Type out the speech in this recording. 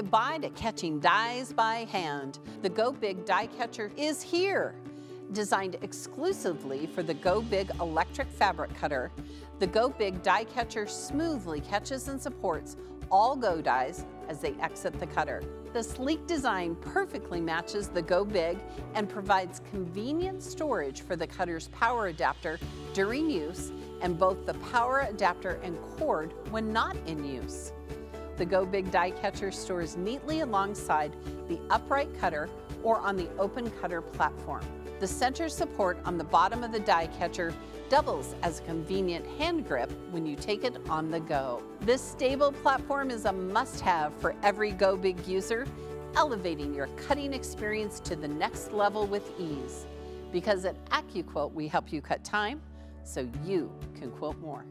goodbye to catching dies by hand. The GO Big Die Catcher is here. Designed exclusively for the GO Big electric fabric cutter, the GO Big Die Catcher smoothly catches and supports all GO dies as they exit the cutter. The sleek design perfectly matches the GO Big and provides convenient storage for the cutter's power adapter during use and both the power adapter and cord when not in use. The GO Big Die Catcher stores neatly alongside the upright cutter or on the open cutter platform. The center support on the bottom of the die catcher doubles as a convenient hand grip when you take it on the go. This stable platform is a must-have for every GO Big user, elevating your cutting experience to the next level with ease. Because at AccuQuilt, we help you cut time so you can quilt more.